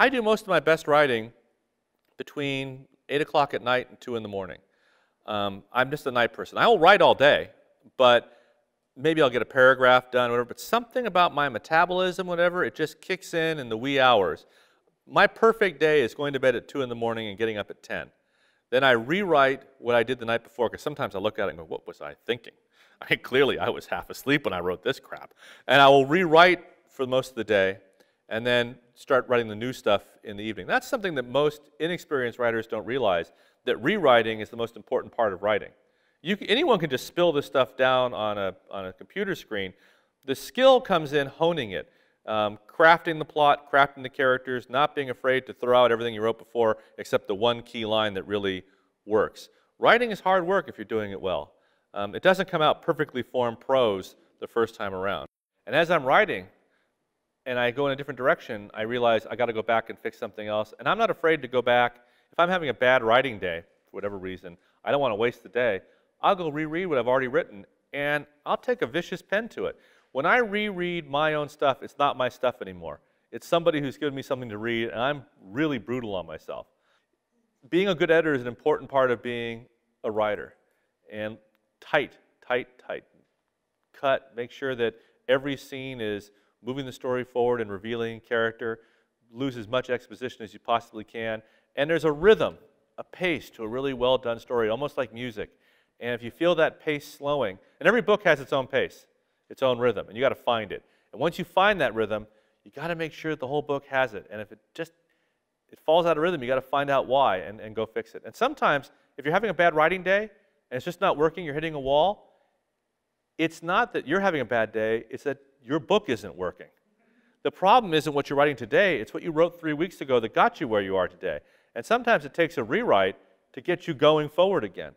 I do most of my best writing between 8 o'clock at night and 2 in the morning. I'm just a night person. I will write all day, but maybe I'll get a paragraph done, whatever, but something about my metabolism, whatever, it just kicks in the wee hours. My perfect day is going to bed at 2 in the morning and getting up at 10. Then I rewrite what I did the night before, because sometimes I look at it and go, what was I thinking? Clearly I was half asleep when I wrote this crap. And I will rewrite for most of the day and then start writing the new stuff in the evening. That's something that most inexperienced writers don't realize, that rewriting is the most important part of writing. Anyone can just spill this stuff down on a computer screen. The skill comes in honing it, crafting the plot, crafting the characters, not being afraid to throw out everything you wrote before except the one key line that really works. Writing is hard work if you're doing it well. It doesn't come out perfectly formed prose the first time around. And as I'm writing and I go in a different direction, I realize I got to go back and fix something else. And I'm not afraid to go back. If I'm having a bad writing day, for whatever reason, I don't want to waste the day. I'll go reread what I've already written, and I'll take a vicious pen to it. When I reread my own stuff, it's not my stuff anymore. It's somebody who's given me something to read, and I'm really brutal on myself. Being a good editor is an important part of being a writer. And tight, tight, tight. Cut, make sure that every scene is moving the story forward and revealing character. Lose as much exposition as you possibly can. And there's a rhythm, a pace to a really well-done story, almost like music. And if you feel that pace slowing, and every book has its own pace, its own rhythm, and you got to find it. And once you find that rhythm, you got to make sure the whole book has it. And if it falls out of rhythm, you got to find out why and go fix it. And sometimes, if you're having a bad writing day and it's just not working, you're hitting a wall, it's not that you're having a bad day, it's that your book isn't working. The problem isn't what you're writing today, it's what you wrote 3 weeks ago that got you where you are today. And sometimes it takes a rewrite to get you going forward again.